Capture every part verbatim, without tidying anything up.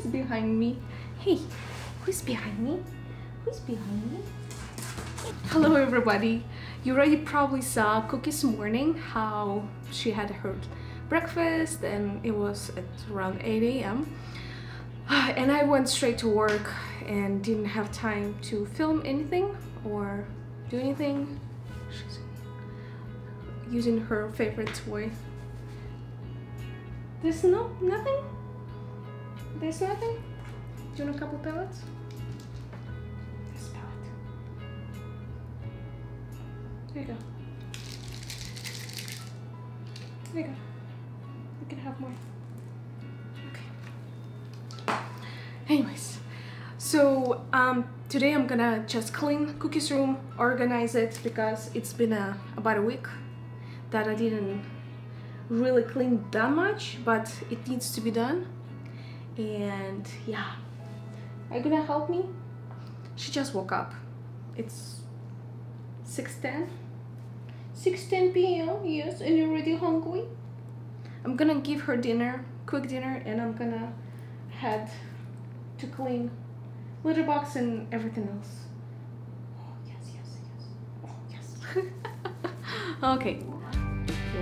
Who's behind me? Hey, who's behind me? Who's behind me? Hello everybody. You already probably saw Cookie's morning, how she had her breakfast, and it was at around eight A M and I went straight to work and didn't have time to film anything or do anything. She's using her favorite toy. There's no nothing. There's nothing. Do you want a couple pellets? This pellet. There you go. There you go. You can have more. Okay. Anyways, so um, today I'm gonna just clean Cookie's room, organize it, because it's been a, about a week that I didn't really clean that much, but it needs to be done. And yeah, are you gonna help me? She just woke up. It's six ten. six ten P M Yes, and you're already hungry. I'm gonna give her dinner, quick dinner, and I'm gonna head to clean litter box and everything else. Oh yes, yes, yes. Oh yes. Okay,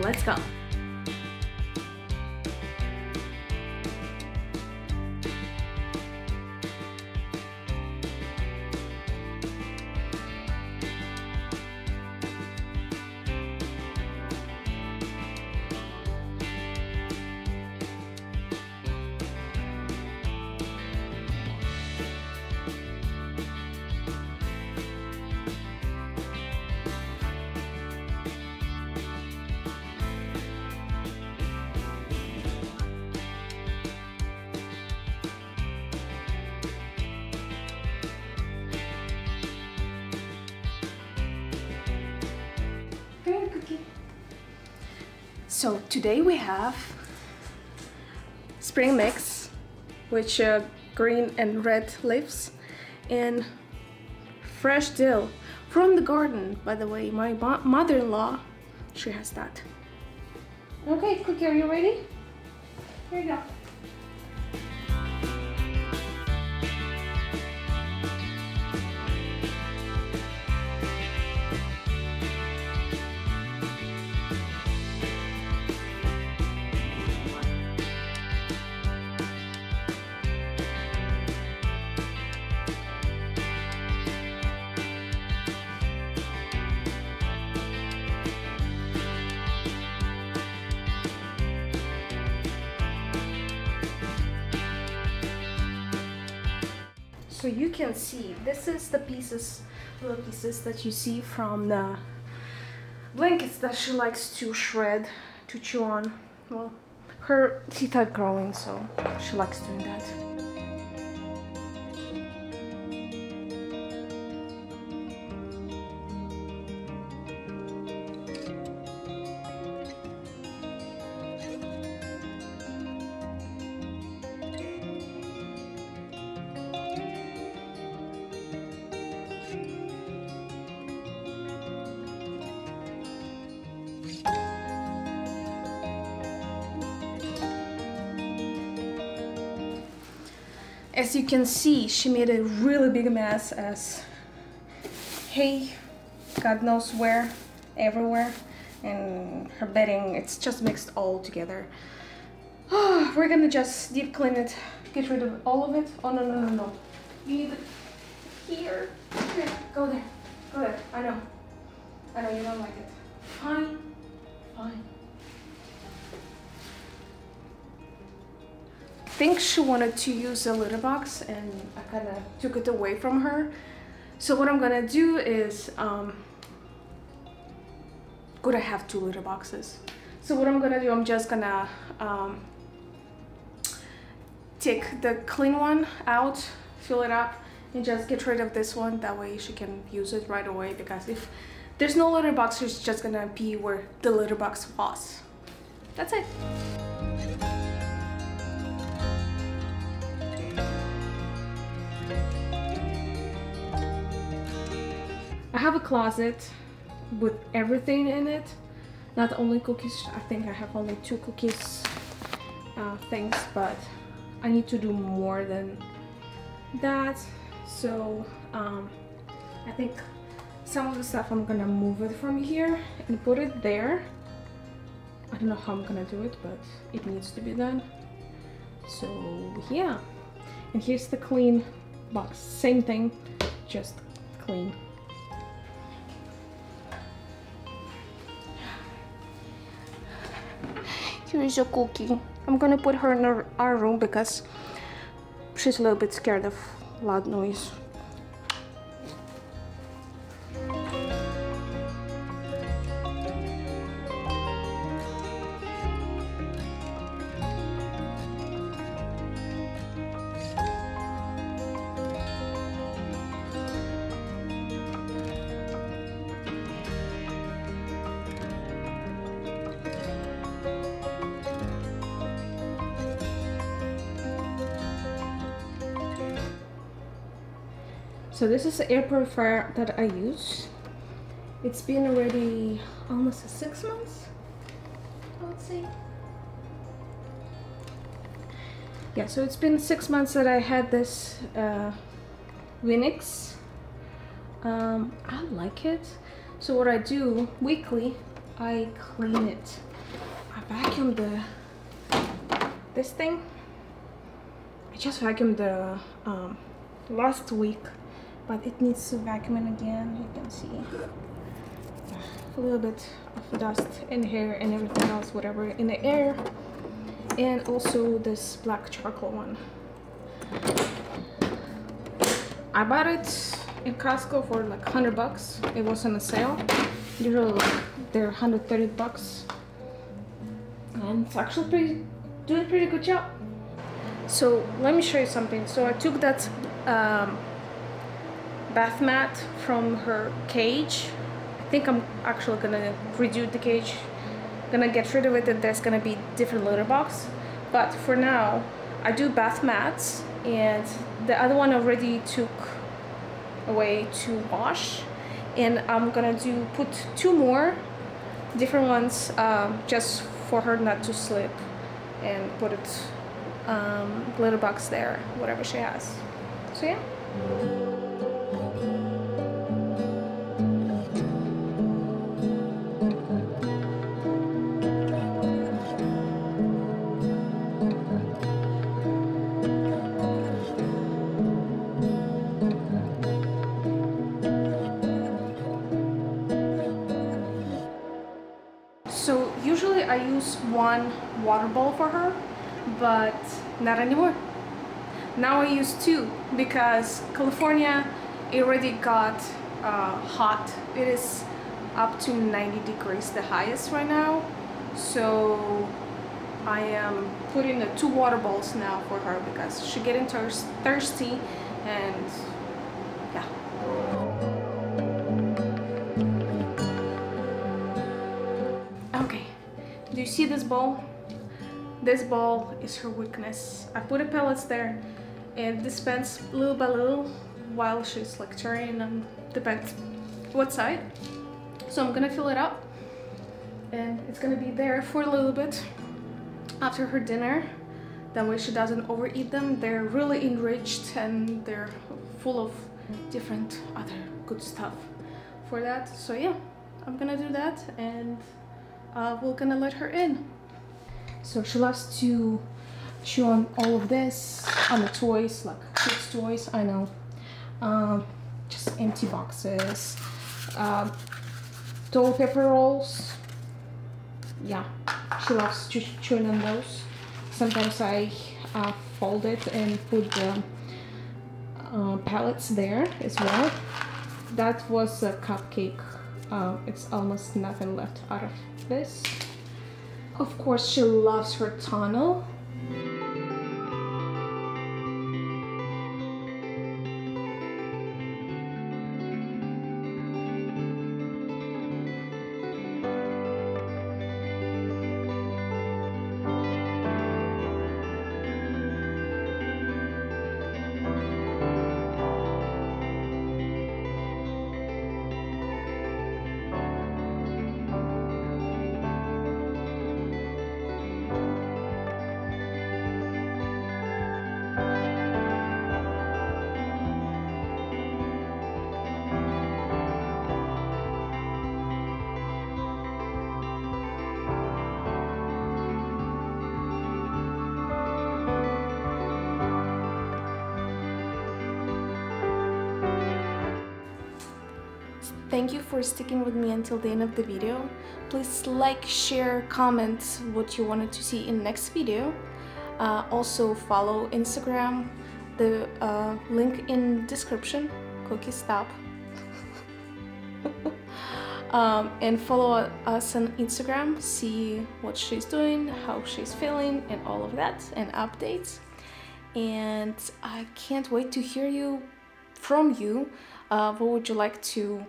let's go. So today we have spring mix, which uh, green and red leaves, and fresh dill from the garden. By the way, my mother-in-law, she has that. Okay, Cookie, are you ready? Here you go. So you can see, this is the pieces, little pieces that you see from the blankets that she likes to shred, to chew on. Well, her teeth are growing, so she likes doing that. As you can see, she made a really big mess as hay, God knows where, everywhere, and her bedding, it's just mixed all together. Oh, we're gonna just deep clean it, get rid of all of it. Oh no, no, no, no. You need it here. Here, go there, go there. I know, I know you don't like it. Fine, fine. I think she wanted to use a litter box and I kind of took it away from her. So what I'm gonna do is um, gonna have two litter boxes. So what I'm gonna do, I'm just gonna um, take the clean one out, fill it up, and just get rid of this one. That way she can use it right away, because if there's no litter box, she's just gonna be where the litter box was. That's it. I have a closet with everything in it, not only cookies. I think I have only two cookies uh, things, but I I need to do more than that. So um, I think some of the stuff I'm gonna move it from here and put it there. I don't know how I'm gonna do it, but it needs to be done. So yeah, and here's the clean box, same thing, just clean. Here's a Cookie. I'm gonna put her in our, our room because she's a little bit scared of loud noise. So this is the air purifier that I use. It's been already almost six months, I would say. Yeah, so it's been six months that I had this uh, Winix. Um, I like it. So what I do weekly, I clean it. I vacuum the this thing. I just vacuumed the um, last week. But it needs to vacuum in again. You can see a little bit of dust in here and everything else, whatever, in the air. And also this black charcoal one. I bought it in Costco for like one hundred bucks. It was on a sale. Usually like they're one hundred thirty bucks. And it's actually pretty, doing a pretty good job. So let me show you something. So I took that um, bath mat from her cage. I think I'm actually gonna redo the cage, gonna get rid of it, and there's gonna be different litter box. But for now, I do bath mats, and the other one already took away to wash, and I'm gonna do put two more different ones um, just for her not to slip, and put it um, litter box there, whatever she has. So yeah. So usually I use one water bowl for her, but not anymore. Now I use two because California already got uh, hot. It is up to ninety degrees, the highest right now. So I am putting the two water bowls now for her because she's getting thirsty and yeah. Do you see this bowl? This bowl is her weakness. I put the pellets there and dispense little by little while she's like turning on, depends what side. So I'm gonna fill it up and it's gonna be there for a little bit after her dinner. That way she doesn't overeat them. They're really enriched and they're full of different other good stuff for that. So yeah, I'm gonna do that and Uh, we're gonna let her in. So she loves to chew on all of this, on the toys, like kids' toys, I know. Um, just empty boxes, uh, toilet paper rolls. Yeah, she loves to chewing on those. Sometimes I uh, fold it and put the uh, pellets there as well. That was a cupcake. Uh, it's almost nothing left out of this. Of course, she loves her tunnel. Thank you for sticking with me until the end of the video. Please like, share, comment what you wanted to see in next video. Uh, also follow Instagram, the uh, link in description, Cookie Stop. um, and follow us on Instagram, see what she's doing, how she's feeling, and all of that, and updates. And I can't wait to hear you from you. Uh, what would you like to,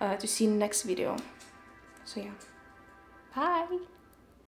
uh, to see in the next video? So yeah, bye!